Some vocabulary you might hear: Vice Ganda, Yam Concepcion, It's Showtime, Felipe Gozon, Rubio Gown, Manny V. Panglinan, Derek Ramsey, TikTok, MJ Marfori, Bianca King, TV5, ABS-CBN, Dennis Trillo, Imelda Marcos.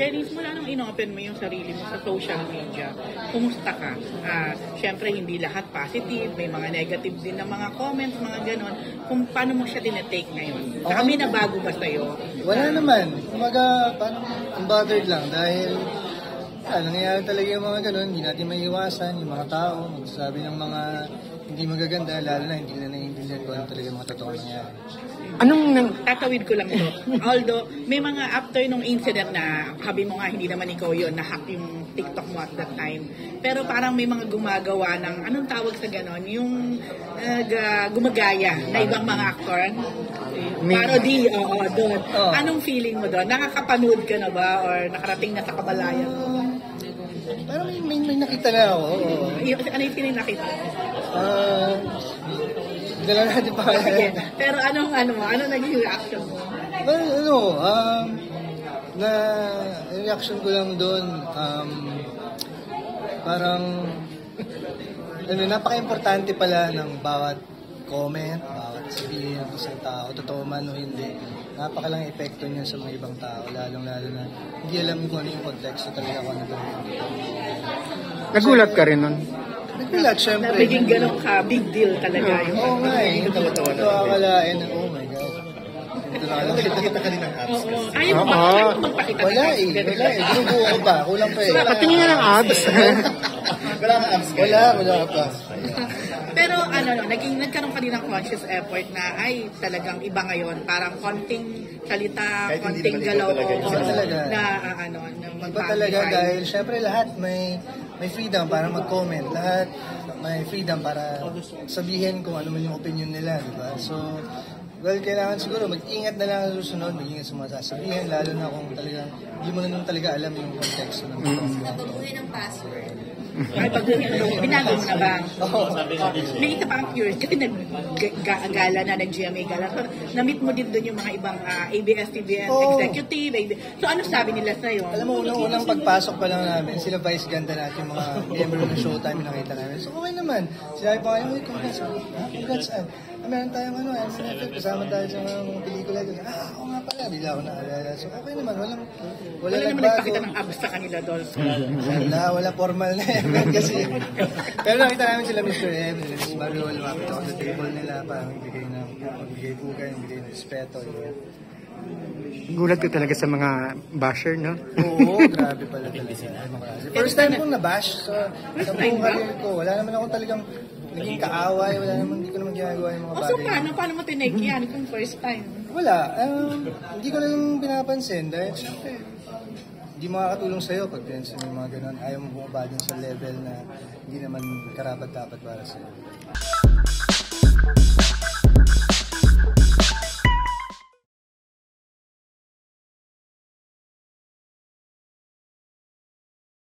Dennis, mula nung inopen mo yung sarili mo sa social media, kumusta ka? Siyempre, hindi lahat positive, may mga negative din na mga comments, mga ganon. Kung paano mo siya tinatake ngayon? Okay. Kami na bago ba sa'yo? Wala naman. Umaga, parang unbothered lang dahil nangyayari talaga yung mga ganon. Hindi natin maiiwasan yung mga tao, magsasabi ng mga hindi magaganda, lalo na hindi na naiintindihan ko ano talaga mga totoo nangyayari. Tatawid ko lang to. Although, may mga after nung incident na, sabi mo nga, hindi naman ikaw yun, na-hack yung TikTok mo at that time. Pero parang may mga gumagawa ng, anong tawag sa ganon? Yung gumagaya na ibang mga actor. Parody, oo, doon. Anong feeling mo doon? Nakakapanood ka na ba? Or nakarating na sa kabalayan? Parang may nakita na ako. Ano yung feeling nakita? Dala natin pa. Okay. Pero ano naging reaction mo? Well, na reaction ko lang doon, parang, napaka-importante pala ng bawat comment, bawat sabihin ng isang tao, totoo man o hindi. Napakalang epekto niya sa mga ibang tao, lalong-lalo na hindi alam kung ano yung konteksto talaga kung ano doon. Nagulat ka rin nun? Nagulat, syempre. Nagiging ganun ka, big deal talaga yung ito akalain na, oh my God. Ito nakita ka rin ng abs. Ayaw mo magpakita. Wala eh. Binubuo ko pa, kulang pa eh. Patingin nga ng abs. Wala ka pa. Pero nagkaroon ka din ng conscious effort na ay talagang iba ngayon, parang konting salita, konting galaw na talaga dahil syempre lahat may freedom para mag-comment, lahat may freedom para sabihin kung ano man yung opinion nila, di ba? So, well, kailangan siguro mag-ingat na lang susunod, mag-ingat sa mga sasabihin, lalo na kung talagang hindi mo na nun talaga alam yung konteksto ng pagbubuhay ng password. Binago mo na ba? Oo. May isa parang curious, kasi nag-gala na, nag-GMA Gala. So, na-meet mo din doon yung mga ibang ABS-CBN executive. So, ano sabi nila sa'yo? Alam mo, unang pagpasok pa lang namin, sila Vice Ganda natin, mga member ng Showtime yung nakita namin. So, okay naman. Sinabi pa kayo, uy, congrats. Meron tayong kasama tayo sa mga pelikula. Oo nga pala, hindi ako naalala. So, okay naman, wala naman nagpakita ng abs sa kanila doon. Wala formal na yan. Kasi, pero nakita namin sila Mr. M, Mrs. Mario, lumapit ako sa table nila para magbigay buka, magbigay ng respeto. Gulat ko talaga sa mga basher, no? Oo, grabe pala talaga. First time kong nabash sa buong career ko. Wala naman akong talagang naging kaaway, wala naman, hindi ko naman ginagawa yung mga bagay. So paano mo tinake yan kung first time? Wala, hindi ko lang pinapansin dahil syempre, hindi makakatulong sa'yo pag pinansin mo yung mga ganun. Ayaw mo bumaba din sa level na hindi naman karapat-dapat para sa'yo.